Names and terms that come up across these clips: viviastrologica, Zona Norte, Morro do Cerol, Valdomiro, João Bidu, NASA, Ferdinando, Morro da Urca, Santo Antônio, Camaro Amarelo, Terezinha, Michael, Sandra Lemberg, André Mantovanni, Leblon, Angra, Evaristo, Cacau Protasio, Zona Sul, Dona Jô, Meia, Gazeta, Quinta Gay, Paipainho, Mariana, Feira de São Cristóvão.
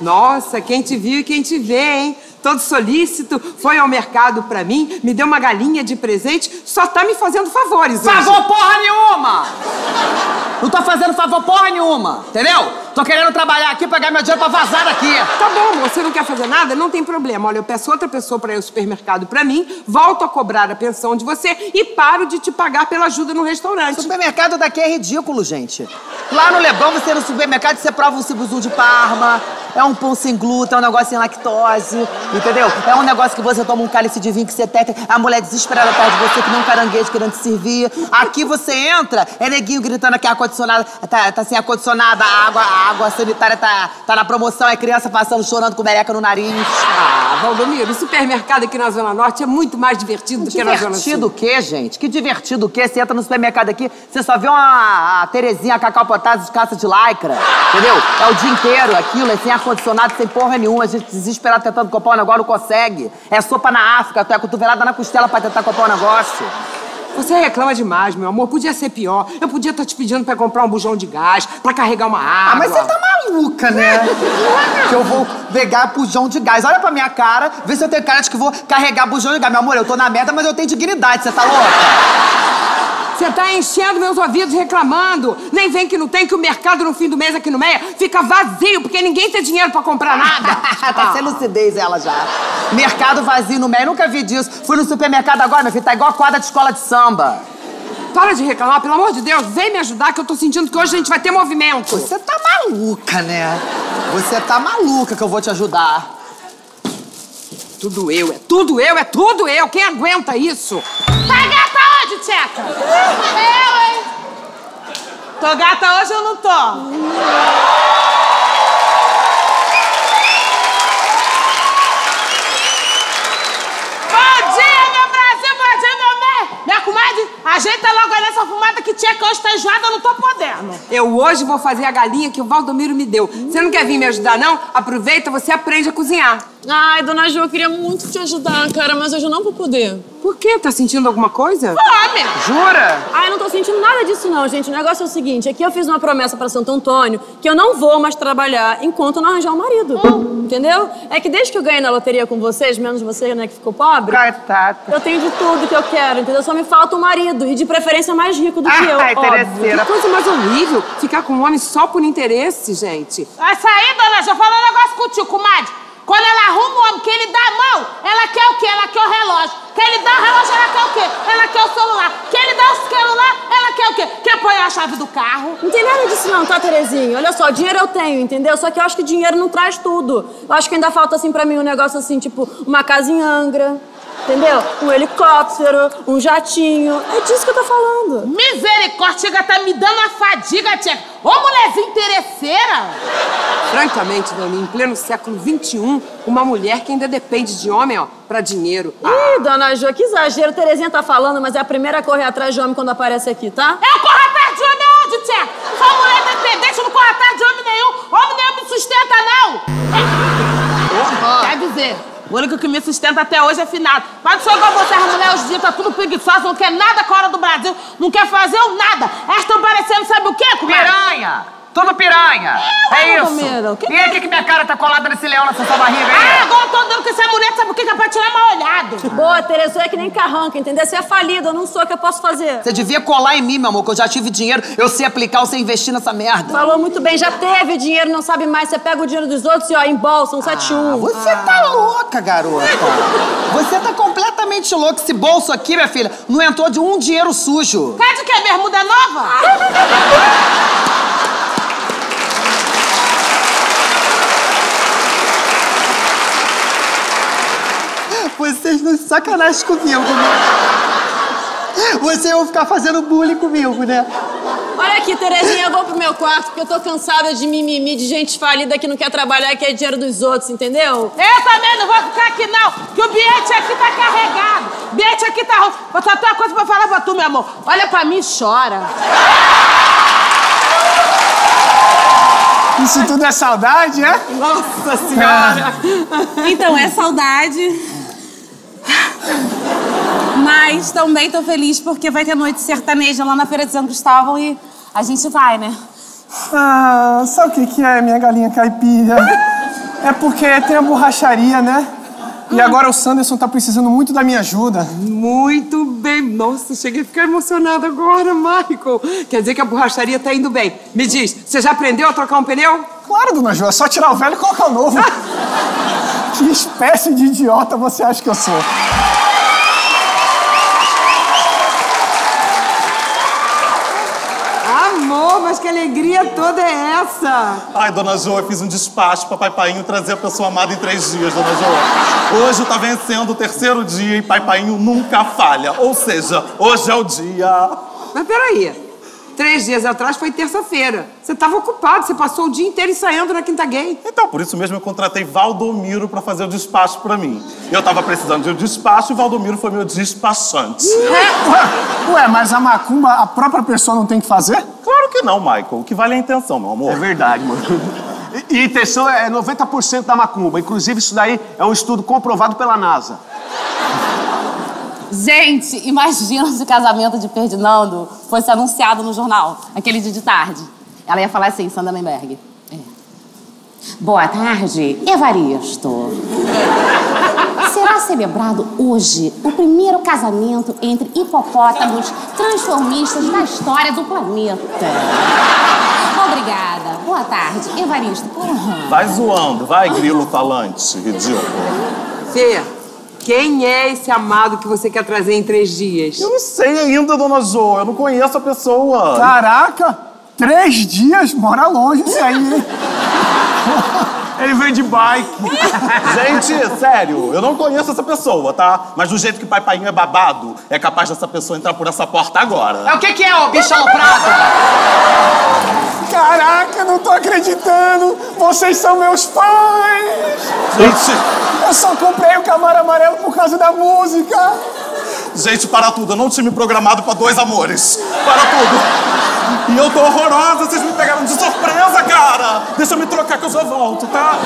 Nossa, quem te viu e quem te vê, hein? Todo solícito, foi ao mercado pra mim, me deu uma galinha de presente, só tá me fazendo favores hoje. Favor porra nenhuma! Não tô fazendo favor porra nenhuma, entendeu? Tô querendo trabalhar aqui, pagar meu dinheiro pra vazar daqui. Tá bom, você não quer fazer nada? Não tem problema. Olha, eu peço outra pessoa pra ir ao supermercado pra mim, volto a cobrar a pensão de você e paro de te pagar pela ajuda no restaurante. O supermercado daqui é ridículo, gente. Lá no Leblon, você no supermercado, você prova um cibuzu de Parma, é um pão sem glúten, é um negócio sem lactose, entendeu? É um negócio que você toma um cálice de vinho que você teta, a mulher desesperada atrás de você, que nem um caranguejo querendo te servir. Aqui você entra, é neguinho gritando que é ar-condicionado, tá sem ar-condicionado, a água sanitária tá na promoção, é criança passando, chorando com meleca no nariz. Ah, Valdomiro, o supermercado aqui na Zona Norte é muito mais divertido do que na Zona Sul. Divertido o quê, gente? Que divertido o quê? Você entra no supermercado aqui, você só vê uma Terezinha, Cacau Potásio de caça de lycra, entendeu? É o dia inteiro aquilo, é sem ar-condicionado, sem porra nenhuma, a gente desesperado tentando comprar um negócio, não consegue. É sopa na África, tu é cotovelada na costela pra tentar comprar um negócio. Você reclama demais, meu amor. Podia ser pior. Eu podia estar te pedindo pra comprar um bujão de gás, pra carregar uma água. Ah, mas você tá maluca, né? Que eu vou pegar bujão de gás. Olha pra minha cara, vê se eu tenho cara de que vou carregar bujão de gás. Meu amor, eu tô na merda, mas eu tenho dignidade. Você tá louca? Você tá enchendo meus ouvidos reclamando. Nem vem que não tem, que o mercado no fim do mês aqui no Meia fica vazio, porque ninguém tem dinheiro pra comprar nada. Tá sem lucidez ela já. Mercado vazio no Meia, nunca vi disso. Fui no supermercado agora, minha filha, tá igual a quadra de escola de samba. Para de reclamar, pelo amor de Deus, vem me ajudar que eu tô sentindo que hoje a gente vai ter movimento. Você tá maluca, né? Você tá maluca que eu vou te ajudar. Tudo eu, é tudo eu, é tudo eu. Quem aguenta isso? Tcheca! Eu, hein? Tô gata hoje ou não tô? Bom dia, meu Brasil! Bom dia, meu bem! Minha comadre, ajeita logo aí nessa fumada que tcheca hoje tá enjoada, eu não tô podendo. Eu hoje vou fazer a galinha que o Valdomiro me deu. Você não quer vir me ajudar, não? Aproveita, você aprende a cozinhar. Ai, Dona Jô, eu queria muito te ajudar, cara, mas hoje eu não vou poder. Por quê? Tá sentindo alguma coisa? Fome! Jura? Ai, não tô sentindo nada disso não, gente. O negócio é o seguinte, aqui eu fiz uma promessa pra Santo Antônio que eu não vou mais trabalhar enquanto eu não arranjar um marido. Entendeu? É que desde que eu ganhei na loteria com vocês, menos você, né, que ficou pobre, Cartata. Eu tenho de tudo que eu quero, entendeu? Só me falta um marido e de preferência mais rico do que eu. Ai, interesseira. Que coisa mais horrível ficar com um homem só por interesse, gente. Essa aí, Dona Jô, falou um negócio contigo, comadre. Quando ela arruma um homem que ele dá a mão, ela quer o quê? Ela quer o relógio. Que ele dá o relógio, ela quer o quê? Ela quer o celular. Que ele dá o celular, ela quer o quê? Quer pôr a chave do carro. Não tem nada disso não, tá, Terezinha? Olha só, dinheiro eu tenho, entendeu? Só que eu acho que dinheiro não traz tudo. Eu acho que ainda falta, assim, pra mim um negócio assim, tipo, uma casa em Angra, entendeu? Um helicóptero, um jatinho. É disso que eu tô falando. Misericórdia, tá me dando uma fadiga, tia. Ô, mulherzinha interesseira! Francamente, Dona, em pleno século XXI, uma mulher que ainda depende de homem, ó, pra dinheiro. Ih, Dona Jô, que exagero. Terezinha tá falando, mas é a primeira a correr atrás de homem quando aparece aqui, tá? Eu corro atrás de homem onde, tia? Sou mulher dependente, eu não corro atrás de homem nenhum. Homem nenhum me sustenta, não. Quer dizer, o único que me sustenta até hoje é finado. Mas não sou igual você, as mulheres, hoje tá tudo preguiçosa, não quer nada com a hora do Brasil, não quer fazer nada. Elas estão parecendo sabe o quê, comadre? Piranha! Tudo piranha! É isso! Que e aí, que minha cara tá colada nesse leão nessa sua barriga aí? Ah, agora eu tô dando com essa mulher, sabe por quê? Que é pra tirar mal olhado. Boa, Tereza, é que nem carranca, entendeu? Você é falida, eu não sou, o que eu posso fazer? Você devia colar em mim, meu amor, que eu já tive dinheiro, eu sei aplicar, eu sei investir nessa merda. Falou muito bem, já teve dinheiro, não sabe mais, você pega o dinheiro dos outros e ó, embolsa, 171. Você tá louca, garota. Você tá completamente louca, esse bolso aqui, minha filha, não entrou de um dinheiro sujo. Cadê que é bermuda nova? Vocês não sacanagem comigo, né? Vocês vão ficar fazendo bullying comigo, né? Olha aqui, Terezinha, eu vou pro meu quarto porque eu tô cansada de mimimi, de gente falida que não quer trabalhar, que é dinheiro dos outros, entendeu? Eu também não vou ficar aqui, não, que o bilhete aqui tá carregado, o bilhete aqui tá roto. Vou só ter uma coisa pra falar pra tu, meu amor. Olha pra mim e chora. Isso tudo é saudade, é? Nossa Senhora! Então, é saudade... Mas também tô feliz porque vai ter noite sertaneja lá na Feira de São Cristóvão e a gente vai, né? Ah, sabe o que é, minha galinha caipira? É porque tem a borracharia, né? E agora o Sanderson tá precisando muito da minha ajuda. Muito bem. Nossa, cheguei a ficar emocionada agora, Michael. Quer dizer que a borracharia tá indo bem. Me diz, você já aprendeu a trocar um pneu? Claro, Dona Jô. É só tirar o velho e colocar o novo. Que espécie de idiota você acha que eu sou? Amor, mas que alegria toda é essa? Ai, Dona Jô, eu fiz um despacho pra Paipainho trazer a pessoa amada em 3 dias, Dona Jô. Hoje tá vencendo o 3º dia e Paipainho nunca falha. Ou seja, hoje é o dia... Mas peraí, 3 dias atrás foi terça-feira. Você tava ocupado, você passou o dia inteiro ensaiando na Quinta Gay. Então, por isso mesmo eu contratei Valdomiro pra fazer o despacho pra mim. Eu tava precisando de um despacho e o Valdomiro foi meu despachante. Ué, mas a macumba a própria pessoa não tem que fazer? Claro que não, Michael. O que vale é a intenção, meu amor. É verdade, mano. E intenção é 90% da macumba. Inclusive, isso daí é um estudo comprovado pela NASA. Gente, imagina se o casamento de Ferdinando fosse anunciado no jornal, aquele dia de tarde. Ela ia falar assim, Sandra Lemberg. É. Boa tarde, Evaristo. Será celebrado hoje o primeiro casamento entre hipopótamos transformistas da história do planeta. Obrigada. Boa tarde, Evaristo. Uhum. Vai zoando, vai, grilo falante, ridículo. Fê. Quem é esse amado que você quer trazer em 3 dias? Eu não sei ainda, Dona Jô. Eu não conheço a pessoa. Caraca! 3 dias? Mora longe isso aí, hein? Ele veio de bike. Gente, sério, eu não conheço essa pessoa, tá? Mas do jeito que o Paipainho é babado, é capaz dessa pessoa entrar por essa porta agora. É o que é, ô bicho aloprado? Caraca, não tô acreditando! Vocês são meus pais! Gente... Eu só comprei o Camaro Amarelo por causa da música. Gente, para tudo. Eu não tinha me programado pra 2 amores. Para tudo. E eu tô horrorosa. Vocês me pegaram de surpresa, cara. Deixa eu me trocar que eu já volto, tá?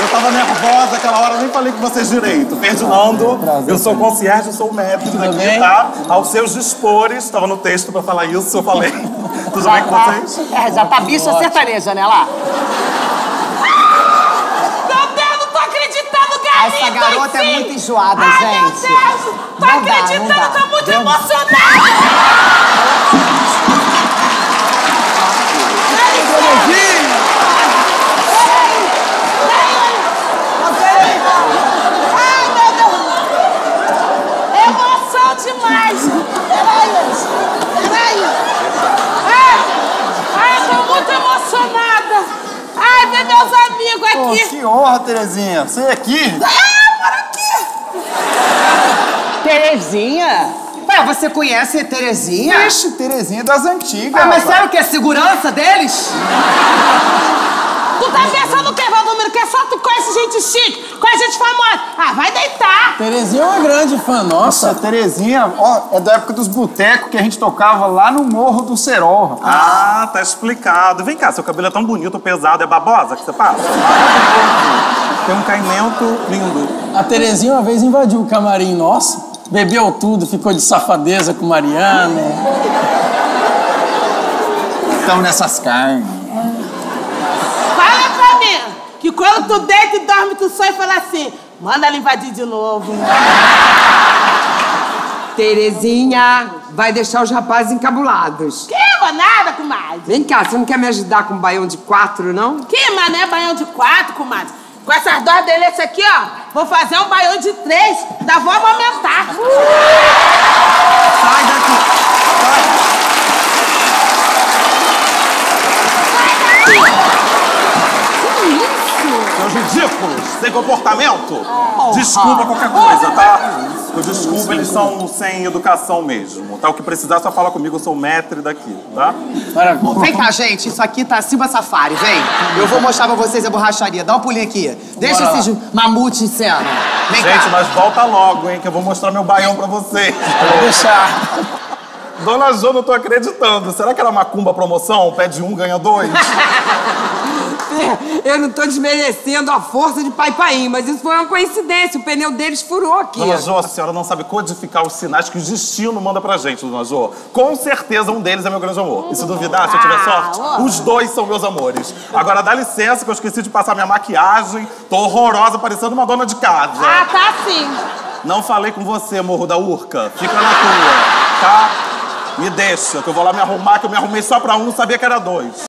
Eu tava nervosa aquela hora. Eu nem falei com vocês direito. Ferdinando, eu sou concierge, eu sou o médico daqui, tá? Aos seus dispores. Tava no texto pra falar isso, eu falei. Tudo bem com vocês? É, já tá bicha sertaneja, né? Lá. Essa garota é muito enjoada, gente. Ai, meu Deus! Tô acreditando, tô muito emocionada! Pô, que honra, Terezinha. Você é aqui? Ah, para aqui! Terezinha? Ué, você conhece a Terezinha? Vixe, Terezinha das antigas. Ah, mas sério que é segurança deles? Tu tá pensando o que, Valdomiro? Que é só tu conhece gente chique, conhece gente famosa. Ah, vai deitar! Terezinha é uma grande fã nossa. Terezinha, ó, é da época dos botecos que a gente tocava lá no Morro do Cerol, rapaz. Ah, tá explicado. Vem cá, seu cabelo é tão bonito, pesado, é babosa que você passa? Tem um caimento lindo. A Terezinha uma vez invadiu o camarim nosso, bebeu tudo, ficou de safadeza com Mariana. Estão nessas carnes. E quando tu deita e dorme, tu sonha e fala assim, manda ela invadir de novo. Terezinha vai deixar os rapazes encabulados. Que manada, comadre? Vem cá, você não quer me ajudar com um baião de 4, não? Que mané baião de 4, comadre? Com essas duas delícias aqui, ó, vou fazer um baião de 3, da vó amamentar. Sai daqui. Sai daqui. Ridículos, sem comportamento. Desculpa qualquer coisa, tá? Eu desculpa, eles são sem educação mesmo, tá? O que precisar, só fala comigo, eu sou o mestre daqui, tá? Maravilha. Vem cá, gente, isso aqui tá Silva Safari, vem. Eu vou mostrar pra vocês a borracharia. Dá um pulinho aqui. Deixa esses mamutes em cena. Vem cá. Gente, mas volta logo, hein, que eu vou mostrar meu baião pra vocês. Vou deixar. Dona Jô, não tô acreditando. Será que era macumba promoção? Pede um, ganha 2? Eu não tô desmerecendo a força de Paipainho, mas isso foi uma coincidência. O pneu deles furou aqui. Dona Jô, a senhora não sabe codificar os sinais que o destino manda pra gente, Dona Jô. Com certeza um deles é meu grande amor. E se duvidar, se eu tiver sorte, os dois são meus amores. Agora dá licença que eu esqueci de passar minha maquiagem. Tô horrorosa, parecendo uma dona de casa. Ah, tá sim. Não falei com você, Morro da Urca. Fica na tua, tá? Me deixa, que eu vou lá me arrumar, que eu me arrumei só pra um, sabia que era dois.